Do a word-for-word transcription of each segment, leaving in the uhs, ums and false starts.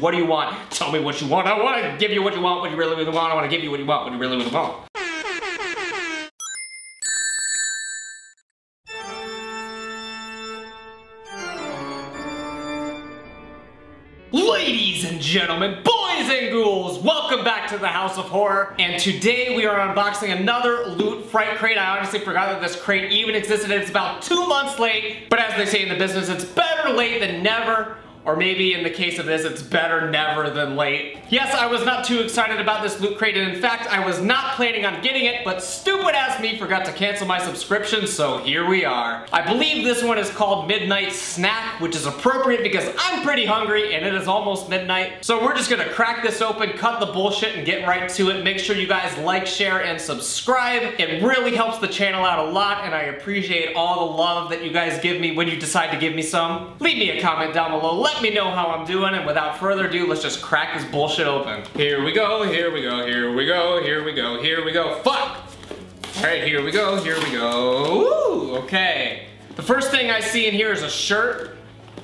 What do you want? Tell me what you want. I want to give you what you want, what you really, really want. I want to give you what you want, what you really, really want. Ladies and gentlemen, boys and ghouls, welcome back to the House of Horror. And today we are unboxing another Loot Fright Crate. I honestly forgot that this crate even existed. It's about two months late, but as they say in the business, it's better late than never. Or maybe in the case of this, it's better never than late. Yes, I was not too excited about this loot crate, and in fact, I was not planning on getting it, but stupid ass me forgot to cancel my subscription, so here we are. I believe this one is called Midnight Snack, which is appropriate because I'm pretty hungry and it is almost midnight. So we're just gonna crack this open, cut the bullshit, and get right to it. Make sure you guys like, share, and subscribe. It really helps the channel out a lot, and I appreciate all the love that you guys give me when you decide to give me some. Leave me a comment down below. Let Let me know how I'm doing, and without further ado, let's just crack this bullshit open. Here we go, here we go, here we go, here we go, here we go, fuck! Alright, here we go, here we go, ooh, okay. The first thing I see in here is a shirt,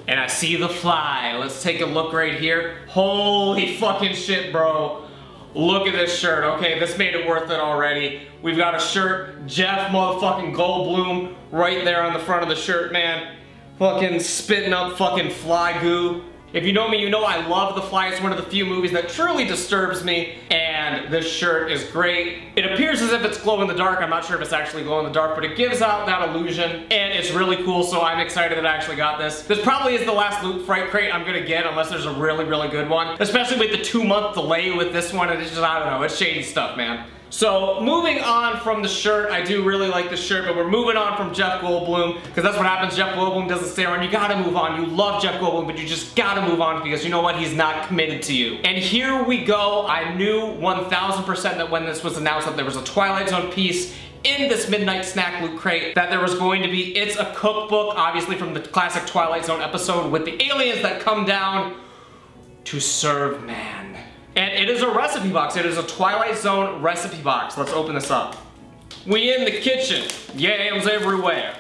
and I see The Fly. Let's take a look right here. Holy fucking shit, bro. Look at this shirt, okay, this made it worth it already. We've got a shirt, Jeff motherfucking Goldblum, right there on the front of the shirt, man. Fucking spitting up fucking fly goo. If you know me, you know I love The Fly. It's one of the few movies that truly disturbs me, and this shirt is great. It appears as if it's glow in the dark. I'm not sure if it's actually glow in the dark, but it gives out that illusion, and it's really cool, so I'm excited that I actually got this. This probably is the last Loot Fright Crate I'm gonna get, unless there's a really, really good one. Especially with the two month delay with this one, and it's just, I don't know, it's shady stuff, man. So, moving on from the shirt, I do really like the shirt, but we're moving on from Jeff Goldblum, because that's what happens, Jeff Goldblum doesn't stay around. You gotta move on. You love Jeff Goldblum, but you just gotta move on, because you know what? He's not committed to you. And here we go. I knew one thousand percent that when this was announced that there was a Twilight Zone piece in this Midnight Snack Loot Crate, that there was going to be, it's a cookbook, obviously from the classic Twilight Zone episode with the aliens that come down to serve man. And it is a recipe box. It is a Twilight Zone recipe box. Let's open this up. We in the kitchen. Yams everywhere.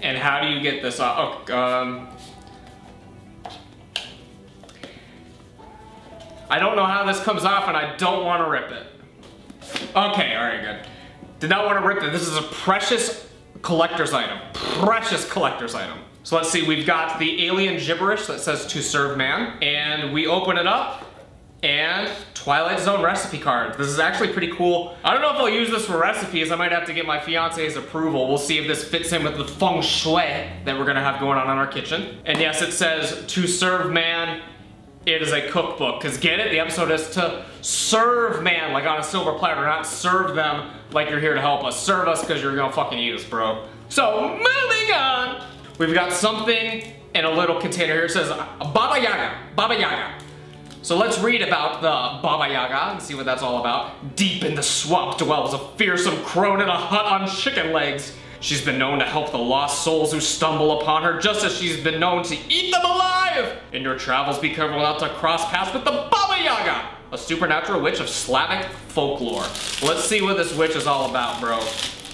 And how do you get this off? Oh, um... I don't know how this comes off, and I don't want to rip it. Okay, alright, good. Did not want to rip it. This is a precious collector's item. Precious collector's item. So let's see, we've got the alien gibberish that says to serve man, and we open it up, and Twilight Zone recipe cards. This is actually pretty cool. I don't know if I'll use this for recipes. I might have to get my fiance's approval. We'll see if this fits in with the feng shui that we're gonna have going on in our kitchen. And yes, it says to serve man. It is a cookbook, because get it? The episode is to serve man, like on a silver platter, not serve them like you're here to help us. Serve us because you're gonna fucking eat us, bro. So, moving on. We've got something in a little container here. It says Baba Yaga, Baba Yaga. So let's read about the Baba Yaga and see what that's all about. Deep in the swamp dwells a fearsome crone in a hut on chicken legs. She's been known to help the lost souls who stumble upon her, just as she's been known to eat them alive. In your travels, be careful not to cross paths with the Baba Yaga, a supernatural witch of Slavic folklore. Let's see what this witch is all about, bro.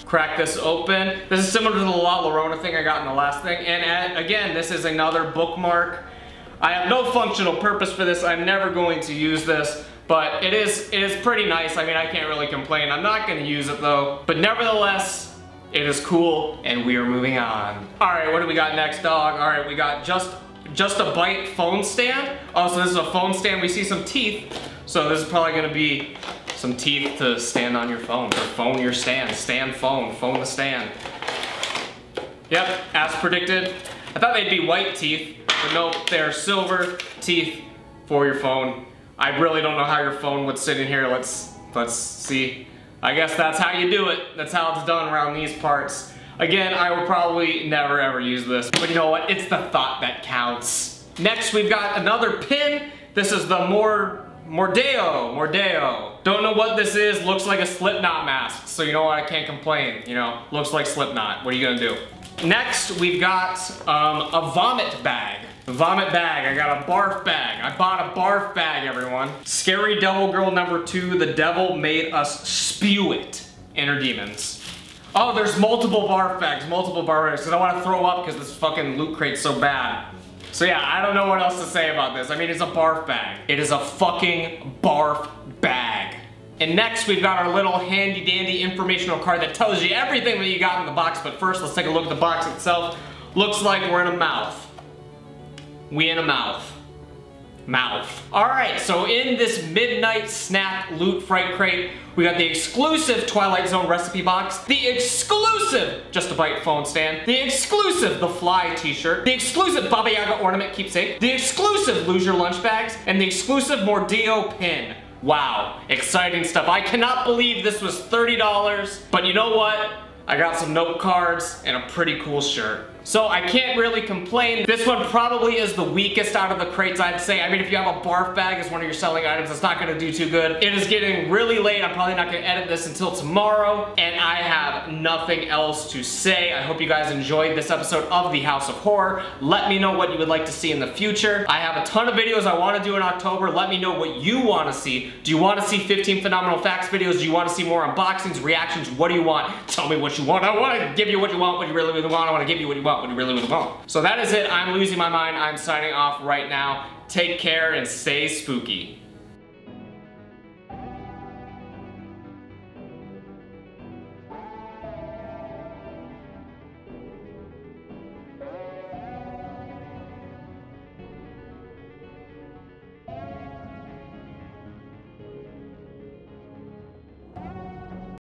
Crack this open. This is similar to the La Llorona thing I got in the last thing. And at, again, this is another bookmark. I have no functional purpose for this. I'm never going to use this, but it is, it is pretty nice. I mean, I can't really complain. I'm not gonna use it though, but nevertheless, it is cool and we are moving on. All right, what do we got next, dog? All right, we got just, just a bite phone stand. Also, this is a phone stand. We see some teeth. So this is probably gonna be some teeth to stand on your phone, or phone your stand, stand phone, phone the stand. Yep, as predicted. I thought they'd be white teeth, but nope, they're silver teeth for your phone. I really don't know how your phone would sit in here. Let's, let's see. I guess that's how you do it. That's how it's done around these parts. Again, I will probably never ever use this, but you know what? It's the thought that counts. Next, we've got another pin. This is the more Mordeo, Mordeo. Don't know what this is, looks like a Slipknot mask. So you know what, I can't complain, you know? Looks like Slipknot, what are you gonna do? Next, we've got um, a vomit bag. A vomit bag, I got a barf bag. I bought a barf bag, everyone. Scary Devil Girl number two, the devil made us spew it. Inner demons. Oh, there's multiple barf bags, multiple barf bags, because I wanna throw up because this fucking loot crate's so bad. So yeah, I don't know what else to say about this. I mean, it's a barf bag. It is a fucking barf bag. And next, we've got our little handy dandy informational card that tells you everything that you got in the box. But first, let's take a look at the box itself. Looks like we're in a mouth. We in a mouth. Mouth. Alright, so in this Midnight Snack Loot Fright Crate, we got the exclusive Twilight Zone recipe box, the exclusive Just a Bite phone stand, the exclusive The Fly t-shirt, the exclusive Baba Yaga ornament keepsake, the exclusive Lose Your Lunch Bags, and the exclusive Mordeo pin. Wow, exciting stuff. I cannot believe this was thirty dollars, but you know what? I got some note cards and a pretty cool shirt. So I can't really complain. This one probably is the weakest out of the crates, I'd say. I mean, if you have a barf bag as one of your selling items, it's not gonna do too good. It is getting really late. I'm probably not gonna edit this until tomorrow, and I have nothing else to say. I hope you guys enjoyed this episode of the House of Horror. Let me know what you would like to see in the future. I have a ton of videos I wanna do in October. Let me know what you wanna see. Do you wanna see fifteen Phenomenal Facts videos? Do you wanna see more unboxings, reactions? What do you want? Tell me what you want. I wanna give you what you want, what you really, really want. I wanna give you what you want. What you really would want. So that is it. I'm losing my mind. I'm signing off right now. Take care and stay spooky.